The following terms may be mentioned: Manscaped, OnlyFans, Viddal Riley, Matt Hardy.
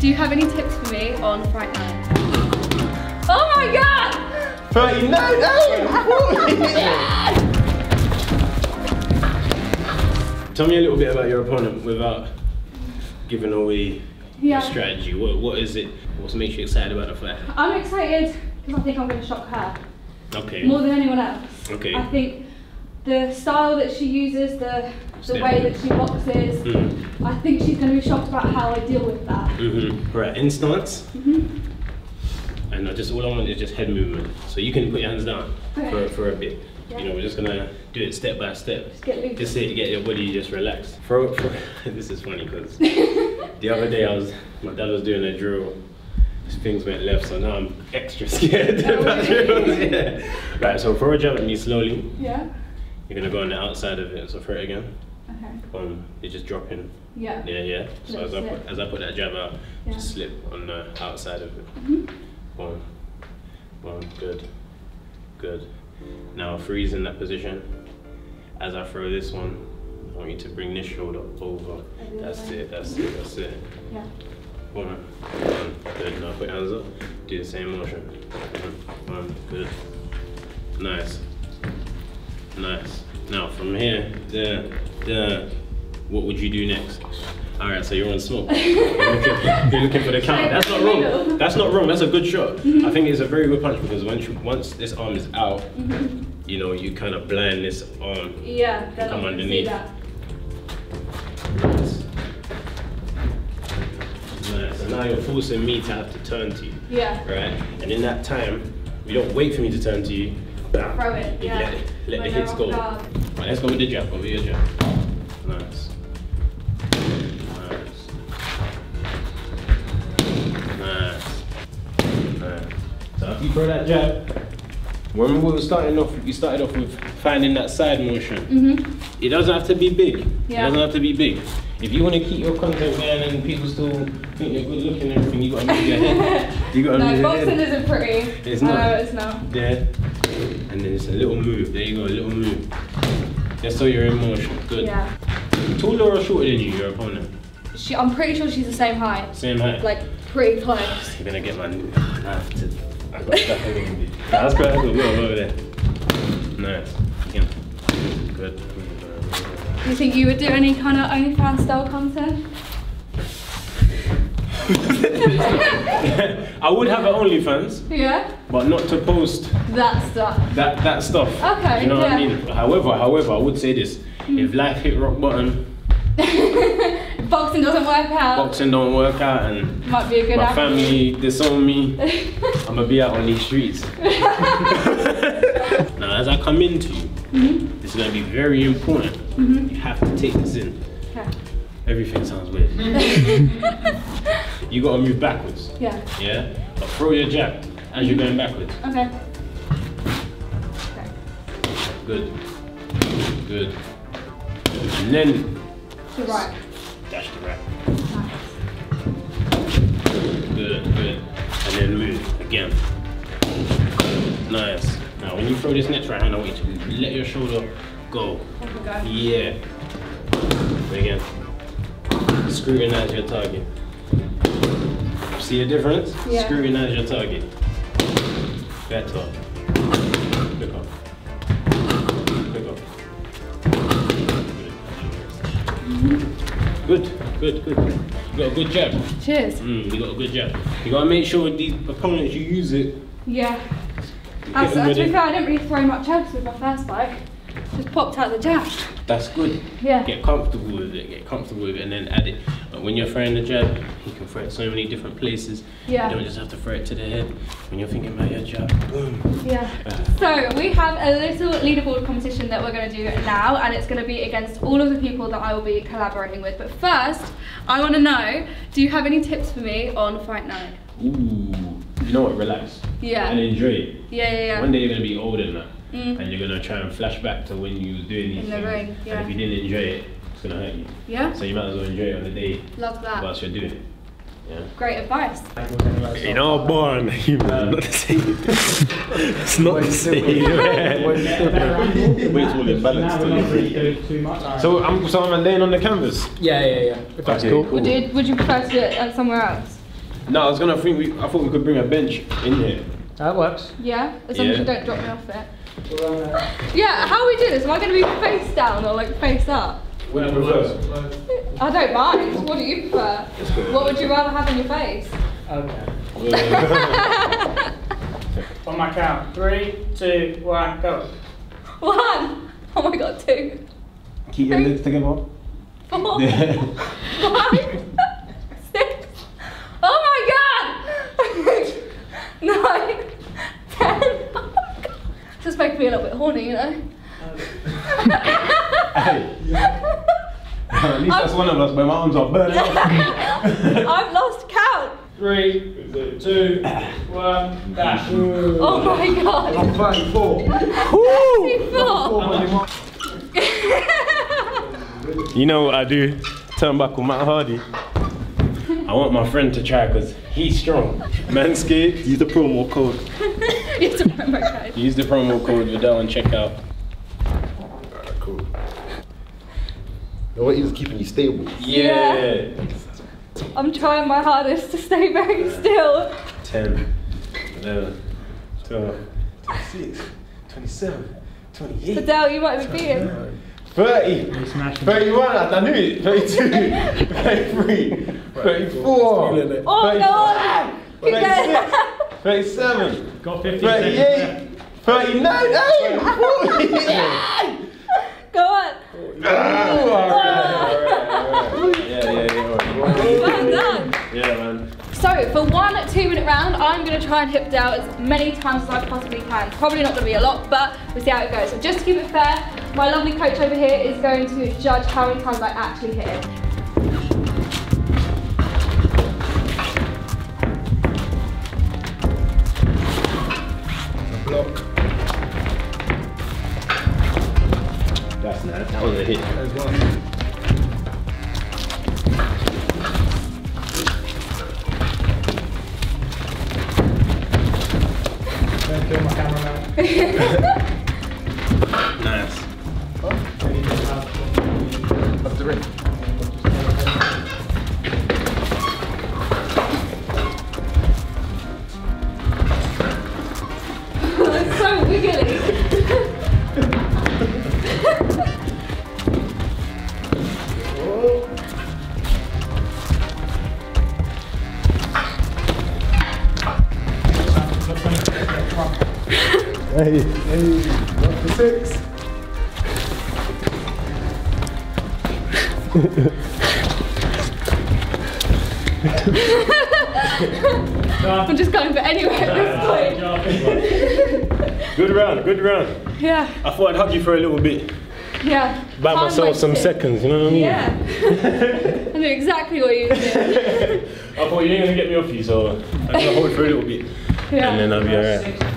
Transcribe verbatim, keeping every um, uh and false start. Do you have any tips for me on Fright Night? Oh my god! Fright Night! Oh! Tell me a little bit about your opponent without giving away yeah. your strategy. What, what is it? What makes you excited about the fight? I'm excited because I think I'm going to shock her. Okay. More than anyone else. Okay. I think the style that she uses, the the yeah. way that she boxes, mm-hmm. I think she's going to be shocked about how I deal with that. Mm-hmm. Right, in stance. Mm-hmm. And I just all I want is just head movement. So you can put your hands down okay. for, for a bit. Yeah. You know, we're just going to do it step by step. Just get loose. Just to get your body just relaxed. For, for, this is funny because the other day I was, my dad was doing a drill. Things went left, so now I'm extra scared. About yeah. Right, so throw a jab at me slowly. Yeah. You're gonna go on the outside of it, so throw it again. Okay. Um, you're just dropping. Yeah. Yeah, yeah. So Let's as I put, as I put that jab out, yeah. just slip on the outside of it. Mm-hmm. One, one, good, good. Now freeze in that position. As I throw this one, I want you to bring this shoulder over. That's right. it. That's mm-hmm. it. That's it. Yeah. One, one, good, now put your hands up, do the same motion, one, one, good, nice, nice. Now from here, there, there, what would you do next? Alright, so you're on smoke, you're looking, you're looking for the count, that's not wrong, that's not wrong, that's a good shot. Mm-hmm. I think it's a very good punch because once, you, once this arm is out, mm-hmm. you know, you kind of blind this arm, yeah, you come underneath. Now you're forcing me to have to turn to you. Yeah. Right? And in that time, you don't wait for me to turn to you. Bam. Throw it. Yeah. Let, it, let the hits go. Hard. Right, let's go with the jab. Over your jab. Nice. Nice. Nice. Nice. So after you throw that jab, when we were starting off, we started off with finding that side motion. Mm-hmm. It doesn't have to be big. Yeah. It doesn't have to be big. If you want to keep your content going and people still think you're good looking and everything, you got to move your head. You got to no, move your head. No, boxing isn't pretty. It's not. No, it's not. Yeah. And then it's a little move. There you go, a little move. Just so you're in motion. Good. Yeah. Taller or shorter than you, your opponent? She, I'm pretty sure she's the same height. Same height? Like, pretty close. You're going to get my new... I have to... I've got stuff in me. That's quite cool. Go over there. Nice. Yeah. Good. Do you think you would do any kind of OnlyFans style content? I would have an OnlyFans. Yeah. But not to post that stuff. That that stuff. Okay. You know yeah. what I mean? However, however, I would say this. Mm. If life hit rock bottom. Boxing doesn't work out. Boxing don't work out and might be a good my average. Family disown me. I'm gonna be out on these streets. Now as I come into you, mm-hmm. it's gonna be very important. Mm-hmm. You have to take this in. Okay. Everything sounds weird. You gotta move backwards. Yeah. Yeah? But throw your jab as you're going backwards. Okay. Okay. Good. Good. And then to right. Dash to right. Nice. Good, good. And then move again. Nice. Now when you throw this next right hand, I want you to let your shoulder go. Okay. Yeah. Again. Scrutinize your target. See the difference? Yeah. Scrutinize your target. Better. Pick up. Pick up. Mm-hmm. Good, good, good. You got a good jab. Cheers. Mm, you got a good jab. You gotta make sure these opponents you use it. Yeah. As to be fair, I didn't really throw much jabs with my first bike. Just popped out the jab. That's good. Yeah. Get comfortable with it, get comfortable with it and then add it. But when you're throwing the jab, you can throw it so many different places. Yeah. You don't just have to throw it to the head. When you're thinking about your jab, boom. Yeah. So we have a little leaderboard competition that we're going to do now and it's going to be against all of the people that I will be collaborating with. But first, I want to know, do you have any tips for me on Fright Night? Ooh. You know what, relax. Yeah. And enjoy it. Yeah, yeah, yeah. One day you're going to be older than that. Mm. And you're going to try and flash back to when you were doing these things. Ring, yeah. And if you didn't enjoy it, it's going to hurt you. Yeah. So you might as well enjoy it on the day. Love that. Whilst you're doing it. Yeah. Great advice. In our barn, human. Not the same. It's not the same. We're all imbalanced. So I'm, so I'm laying on the canvas? Yeah, yeah, yeah. That's okay. Cool. Would you, would you prefer to do it somewhere else? No, I was gonna think we. I thought we could bring a bench in here. That works. Yeah, as long yeah. as you don't drop me off it. Yeah, how are we doing this? Am I gonna be face down or like face up? What do you prefer? I don't mind. What do you prefer? What would you rather have in your face? Okay. On my count, three, two, one, go. One. Oh my god, two. Keep your lips together. Four. Five. Six. Oh my god. Nine. Ten. Oh my god. Just making me a little bit horny, you know. Hey. Yeah. At least I'm, that's one of us, but my arms are burning. I've lost count. Three, two, one, dash. Oh my god. I'm fighting four. thirty-four. You know what I do? Turn back on Matt Hardy. I want my friend to try because he's strong. Manscaped, use the promo code. Use the promo code. Use the promo code Viddal and check out. Alright, cool. No, what is keeping you stable? Yeah. yeah. I'm trying my hardest to stay very still. ten, eleven, twelve, twenty-six, twenty-seven, twenty-eight. Viddal, you might be beating. thirty, thirty-one, I knew it. thirty-two, thirty-three, thirty-four, thirty-five, oh no! thirty-six, thirty-seven, got thirty-eight, thirty-nine, hey! forty! Go on! Well done! Yeah, man. So, for one two minute round, I'm going to try and hit Viddal as many times as I possibly can. Probably not going to be a lot, but we'll see how it goes. So, just to keep it fair, my lovely coach over here is going to judge how many times I actually hit it. Block. That's nice. That was a hit. That was one. Kill my cameraman. Nice. What? Up the ring. It's so wiggly. Hey, hey, one for six. I'm just going for anywhere at this point. Good round, good round. Yeah. I thought I'd hug you for a little bit. Yeah. Buy myself some seconds, you know what I mean? Yeah. I knew exactly what you did. I thought you ain't gonna get me off you, so I'm gonna hold for a little bit. Yeah. And then I'll be alright.